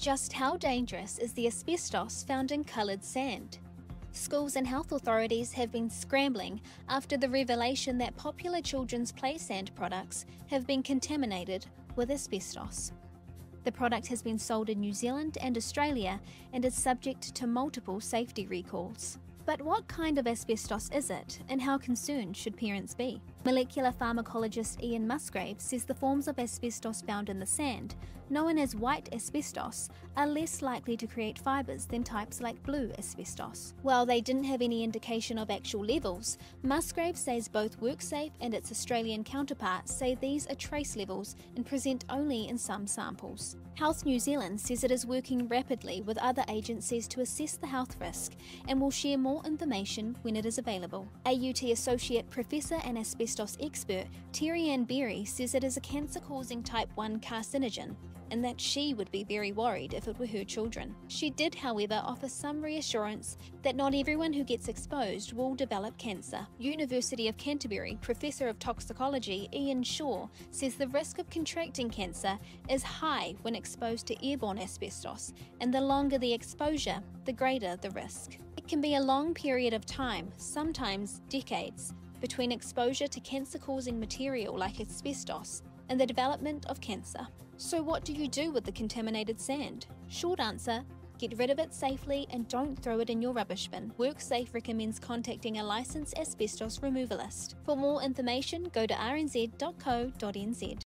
Just how dangerous is the asbestos found in coloured sand? Schools and health authorities have been scrambling after the revelation that popular children's play sand products have been contaminated with asbestos. The product has been sold in New Zealand and Australia and is subject to multiple safety recalls. But what kind of asbestos is it, and how concerned should parents be? Molecular pharmacologist Ian Musgrave says the forms of asbestos found in the sand, known as white asbestos, are less likely to create fibres than types like blue asbestos. While they didn't have any indication of actual levels, Musgrave says both WorkSafe and its Australian counterparts say these are trace levels and present only in some samples. Health New Zealand says it is working rapidly with other agencies to assess the health risk and will share more information when it is available. AUT Associate Professor and Asbestos Expert Terry-Ann Berry says it is a cancer-causing type 1 carcinogen and that she would be very worried if it were her children. She did, however, offer some reassurance that not everyone who gets exposed will develop cancer. University of Canterbury Professor of Toxicology Ian Shaw says the risk of contracting cancer is high when exposed to airborne asbestos, and the longer the exposure, the greater the risk. It can be a long period of time, sometimes decades, between exposure to cancer-causing material like asbestos and the development of cancer. So what do you do with the contaminated sand? Short answer, get rid of it safely and don't throw it in your rubbish bin. WorkSafe recommends contacting a licensed asbestos removalist. For more information, go to rnz.co.nz.